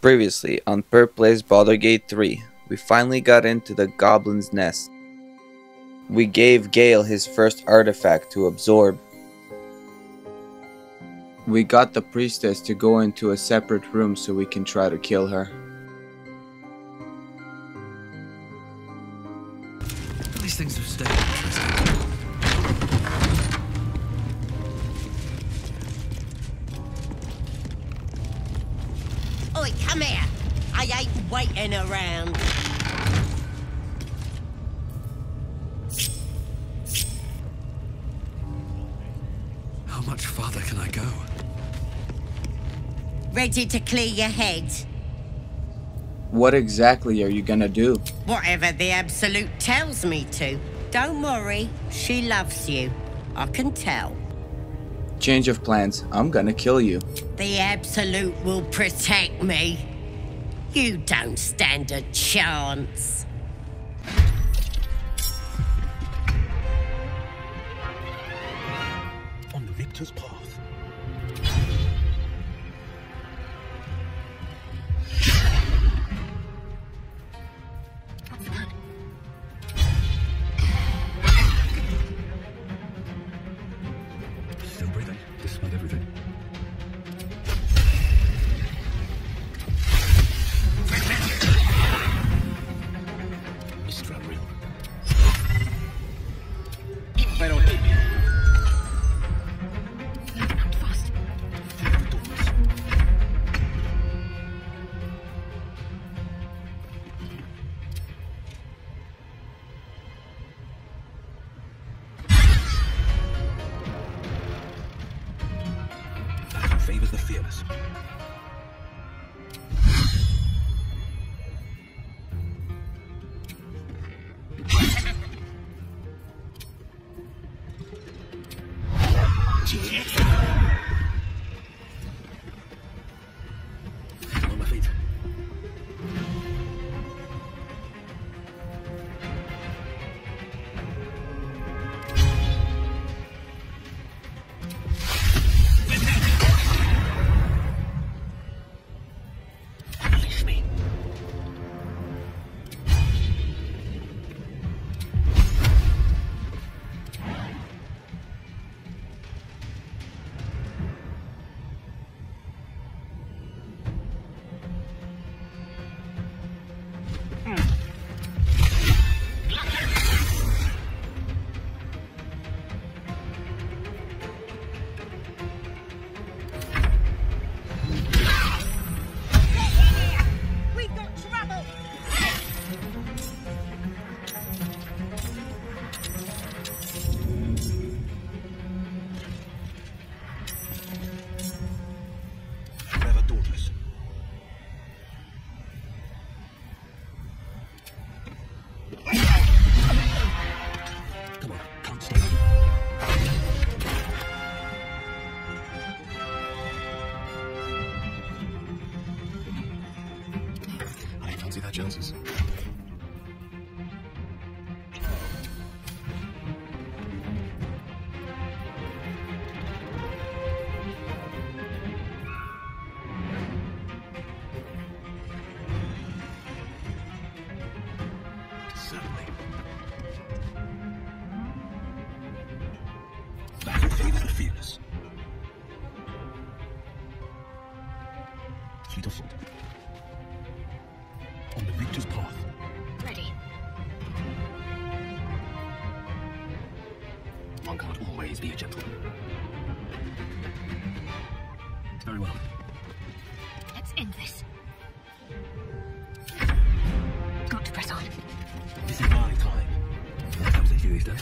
Previously on Purp Plays Baldur's Gate 3, we finally got into the Goblin's Nest. We gave Gale his first artifact to absorb. We got the Priestess to go into a separate room so we can try to kill her. These things are staying interesting. Oi, come here! I ain't waiting around. How much farther can I go? Ready to clear your head. What exactly are you gonna do? Whatever the Absolute tells me to. Don't worry, she loves you. I can tell. Change of plans. I'm gonna kill you. The Absolute will protect me. You don't stand a chance. On the victor's path. Favors the fearless. Chances. One can't always be a gentleman. Very well. Let's end this. Got to press on. This is my time. How do they do these days?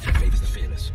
Battle favors the fearless.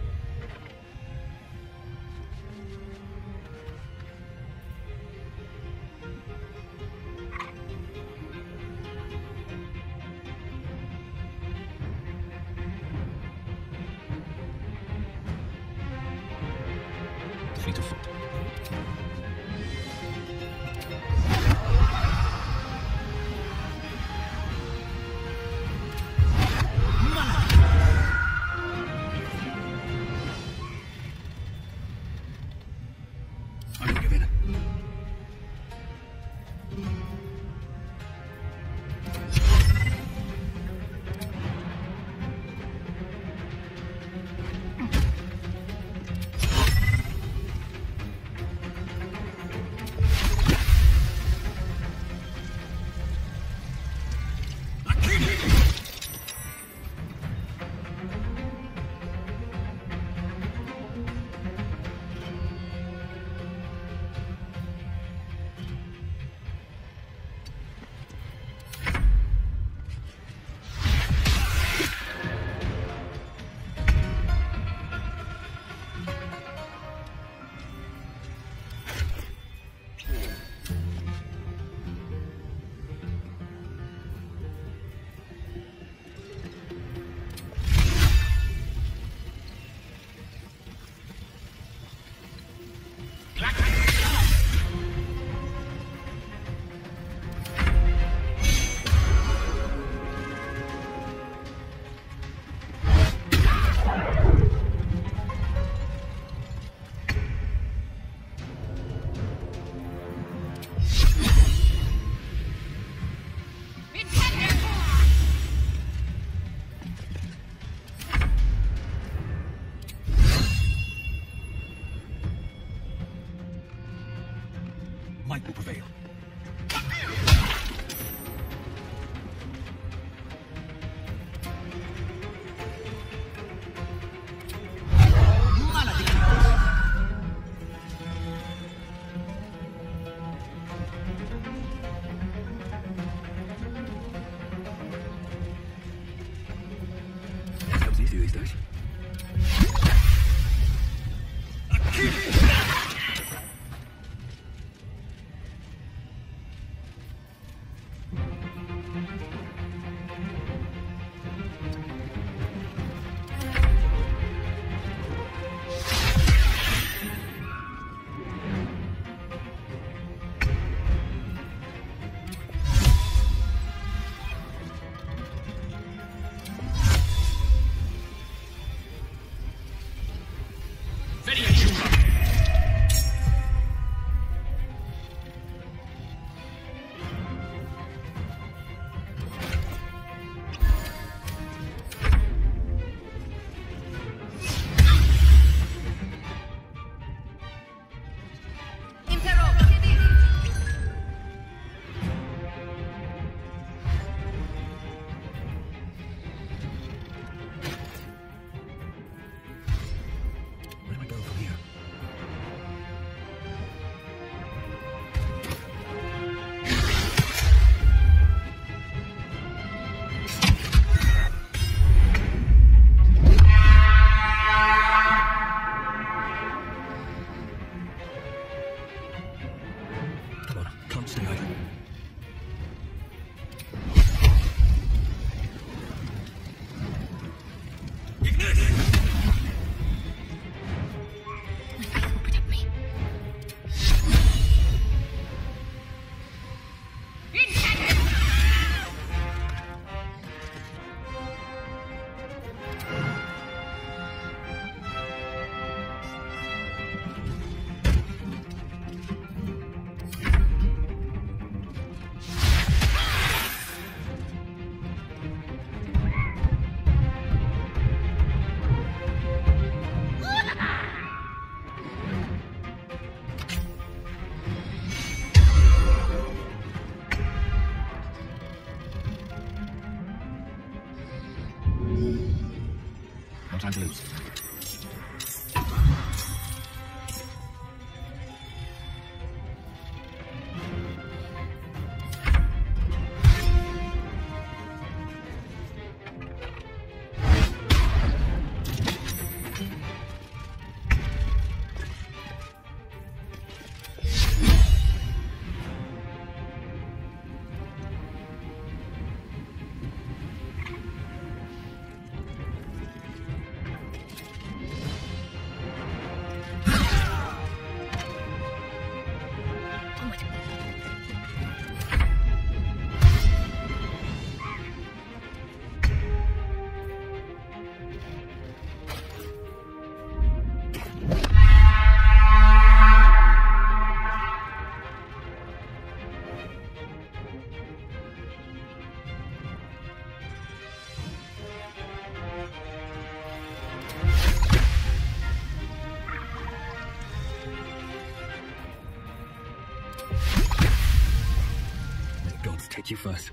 attack you first.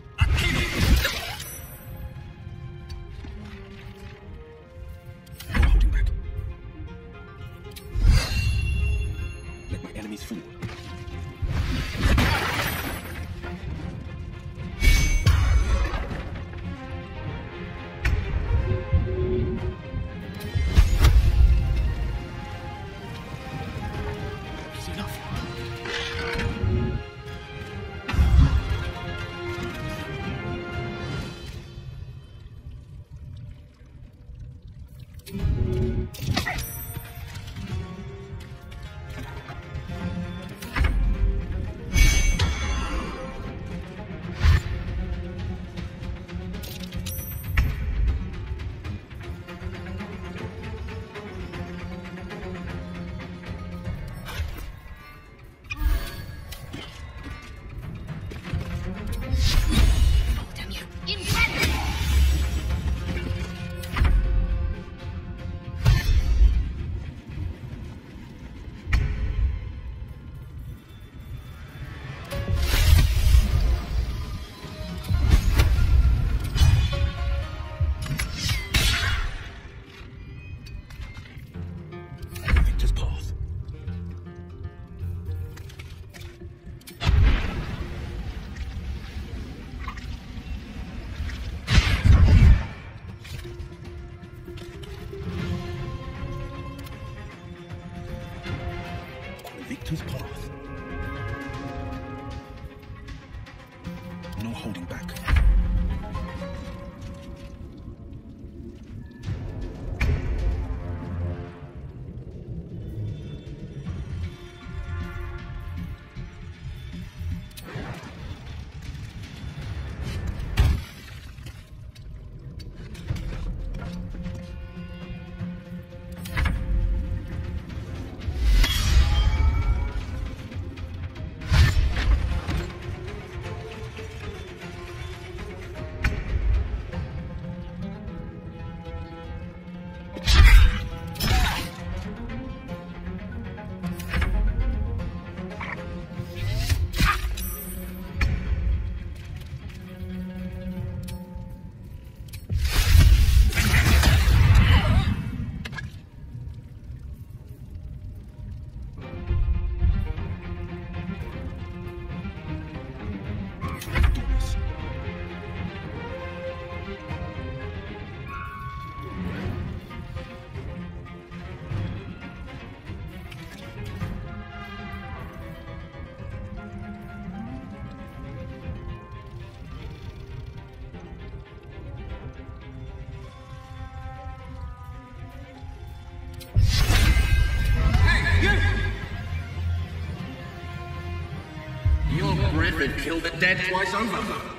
And kill the dead twice over.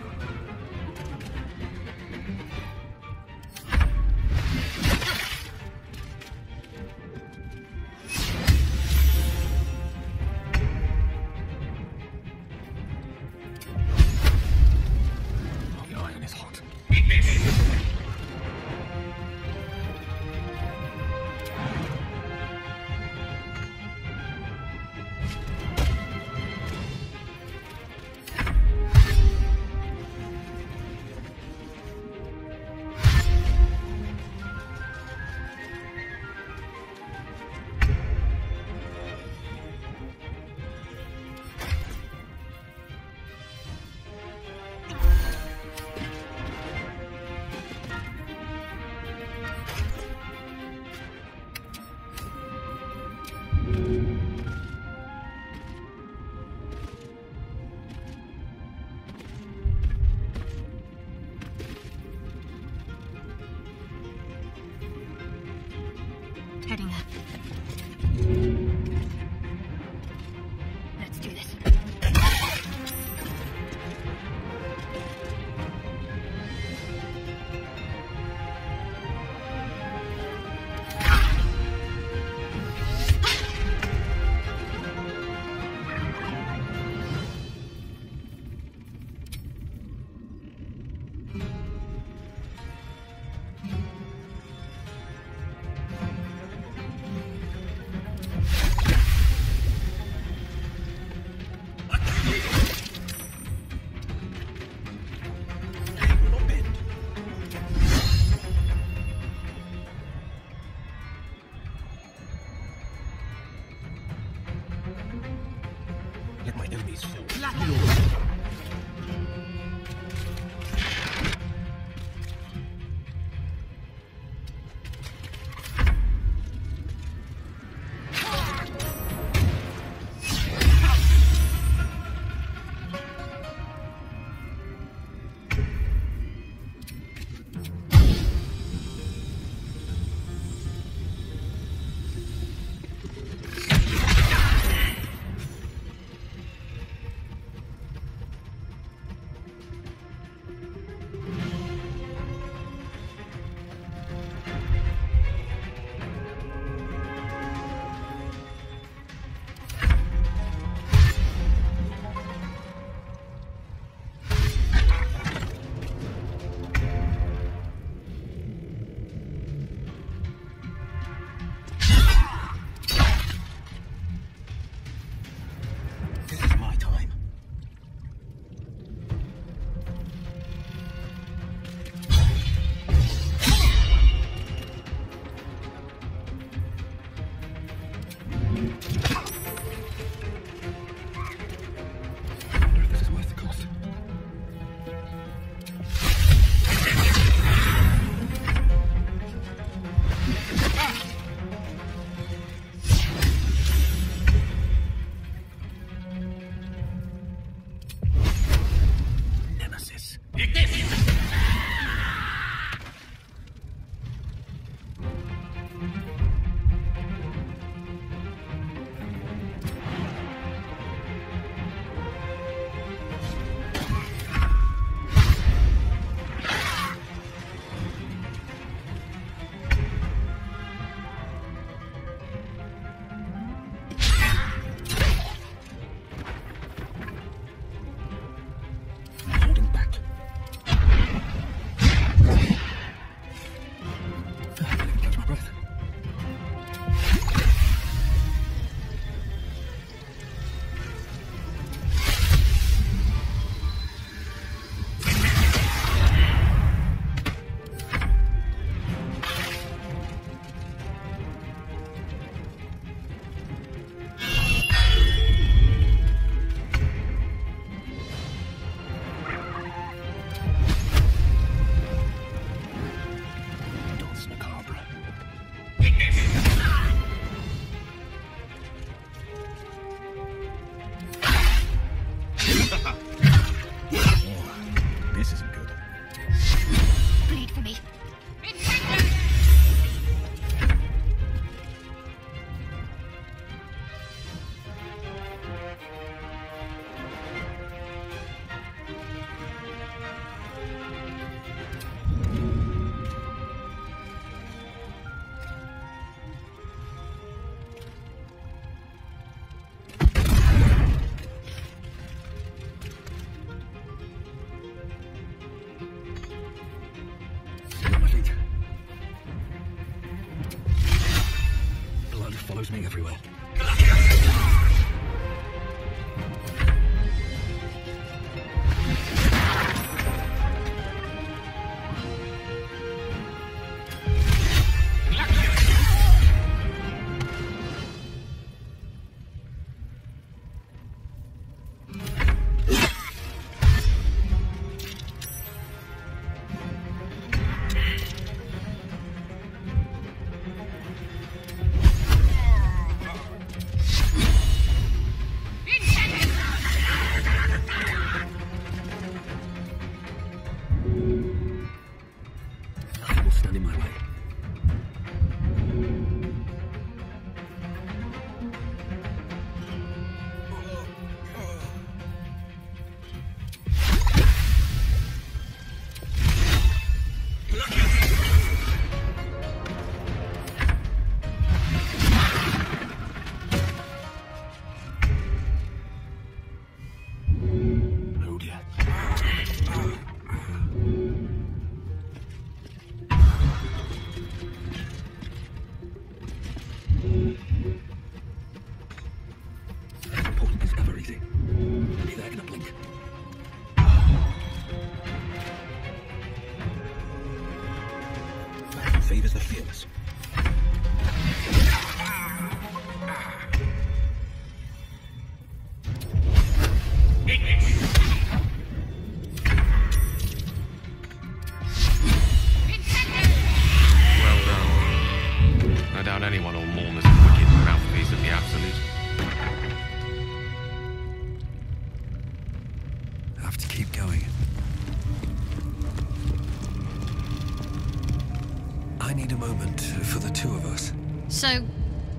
for me.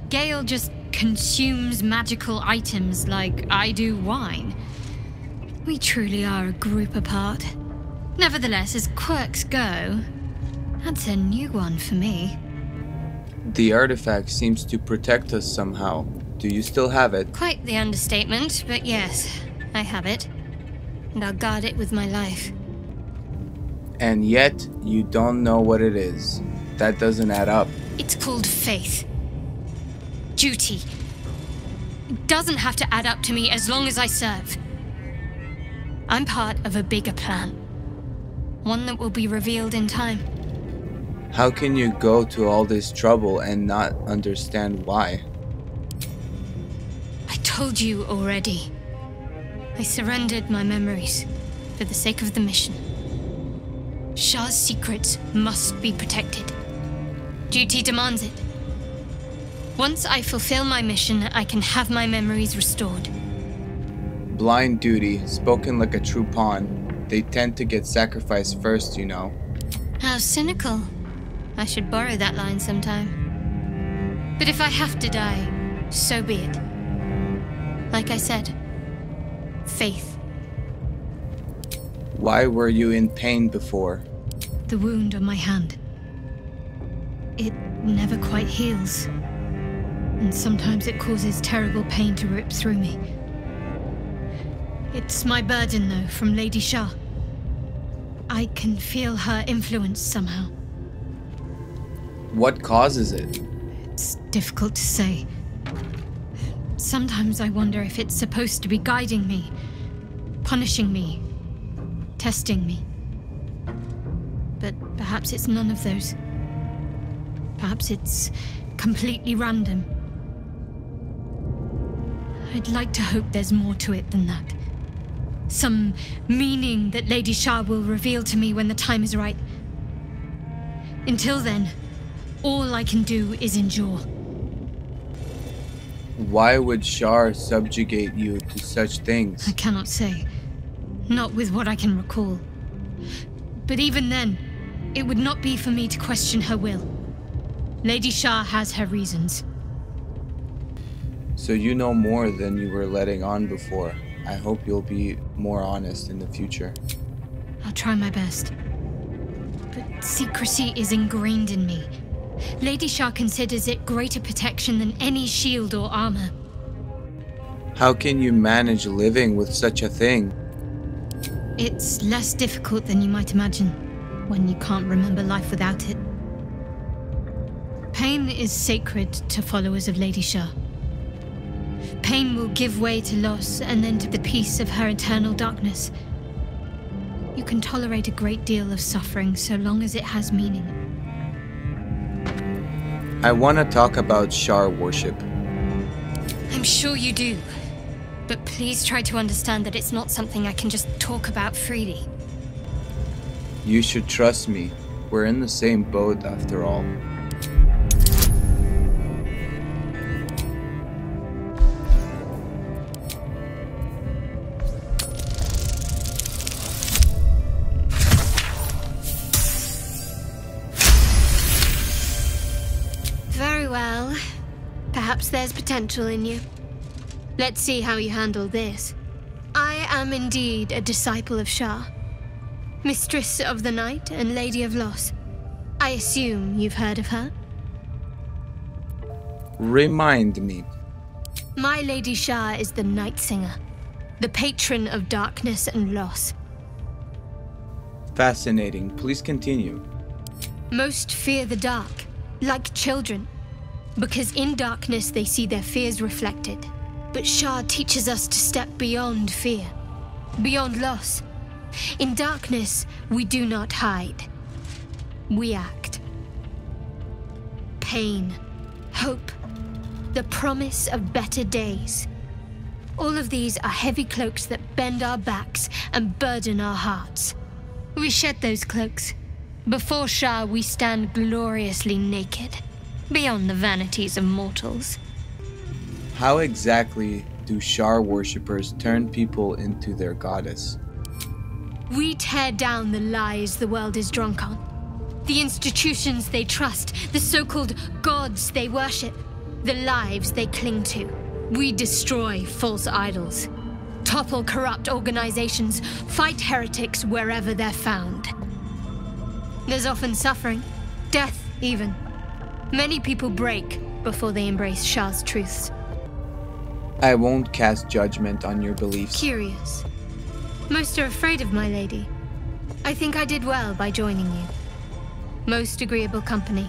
Gale just consumes magical items like I do wine. We truly are a group apart. Nevertheless, as quirks go, that's a new one for me. The artifact seems to protect us somehow. Do you still have it? Quite the understatement, but yes, I have it. And I'll guard it with my life. And yet, you don't know what it is. That doesn't add up. It's called faith. Duty. It doesn't have to add up to me as long as I serve. I'm part of a bigger plan. One that will be revealed in time. How can you go to all this trouble and not understand why? I told you already. I surrendered my memories for the sake of the mission. Shar's secrets must be protected. Duty demands it. Once I fulfill my mission, I can have my memories restored. Blind duty, spoken like a true pawn. They tend to get sacrificed first, you know. How cynical. I should borrow that line sometime. But if I have to die, so be it. Like I said, faith. Why were you in pain before? The wound on my hand. It never quite heals. And sometimes it causes terrible pain to rip through me. It's my burden, though, from Lady Shar. I can feel her influence somehow. What causes it? It's difficult to say. Sometimes I wonder if it's supposed to be guiding me, punishing me, testing me. But perhaps it's none of those. Perhaps it's completely random. I'd like to hope there's more to it than that. Some meaning that Lady Shar will reveal to me when the time is right. Until then, all I can do is endure. Why would Shar subjugate you to such things? I cannot say. Not with what I can recall. But even then, It would not be for me to question her will. Lady Shar has her reasons. So you know more than you were letting on before. I hope you'll be more honest in the future. I'll try my best. But secrecy is ingrained in me. Lady Shar considers it greater protection than any shield or armor. How can you manage living with such a thing? It's less difficult than you might imagine, when you can't remember life without it. Pain is sacred to followers of Lady Shar. Pain will give way to loss and then to the peace of her eternal darkness. You can tolerate a great deal of suffering so long as it has meaning. I want to talk about Shar worship. I'm sure you do, but please try to understand that it's not something I can just talk about freely. You should trust me. We're in the same boat after all. There's potential in you. Let's see how you handle this. I am indeed a disciple of Shar, Mistress of the Night and Lady of Loss. I assume you've heard of her? Remind me. My Lady Shar is the Night Singer, the patron of darkness and loss. Fascinating. Please continue. Most fear the dark, like children. Because in darkness they see their fears reflected. But Shar teaches us to step beyond fear, beyond loss. In darkness, we do not hide. We act. Pain, hope, the promise of better days. All of these are heavy cloaks that bend our backs and burden our hearts. We shed those cloaks. Before Shar, we stand gloriously naked. Beyond the vanities of mortals. How exactly do Shar worshippers turn people into their goddess? We tear down the lies the world is drunk on, the institutions they trust, the so-called gods they worship, the lives they cling to. We destroy false idols, topple corrupt organizations, fight heretics wherever they're found. There's often suffering, death even. Many people break before they embrace Shar's truths. I won't cast judgment on your beliefs. Curious. Most are afraid of my lady. I think I did well by joining you. Most agreeable company.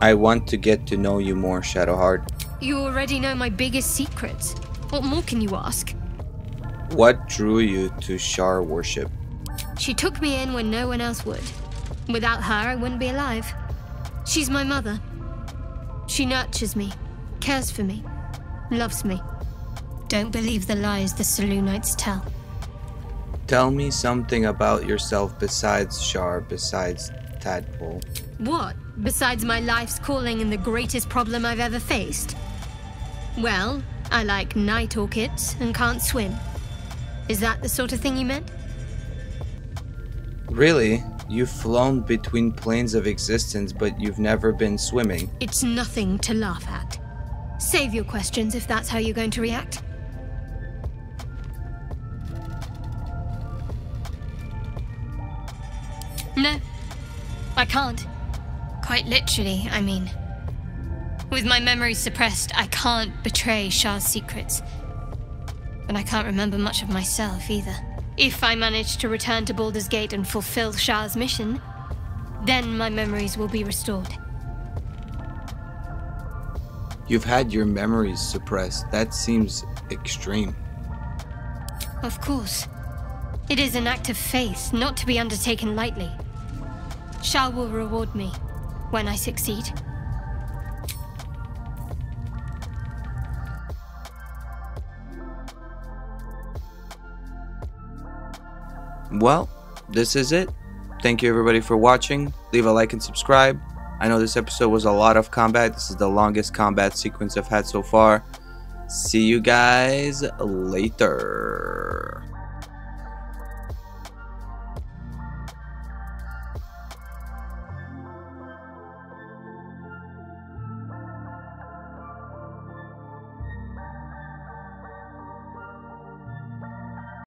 I want to get to know you more, Shadowheart. You already know my biggest secrets. What more can you ask? What drew you to Shar worship? She took me in when no one else would. Without her, I wouldn't be alive. She's my mother. She nurtures me, cares for me, loves me. Don't believe the lies the Saloonites tell. Tell me something about yourself besides Shar, besides Tadpole. What? Besides my life's calling and the greatest problem I've ever faced? Well, I like night orchids and can't swim. Is that the sort of thing you meant? Really? You've flown between planes of existence, but you've never been swimming. It's nothing to laugh at. Save your questions if that's how you're going to react. No, I can't. Quite literally, I mean. With my memory suppressed, I can't betray Shar's secrets. But I can't remember much of myself either. If I manage to return to Baldur's Gate and fulfill Shar's mission, then my memories will be restored. You've had your memories suppressed. That seems extreme. Of course. It is an act of faith, not to be undertaken lightly. Shar will reward me when I succeed. Well, this is it. Thank you everybody for watching. Leave a like and subscribe. I know this episode was a lot of combat. This is the longest combat sequence I've had so far. See you guys later.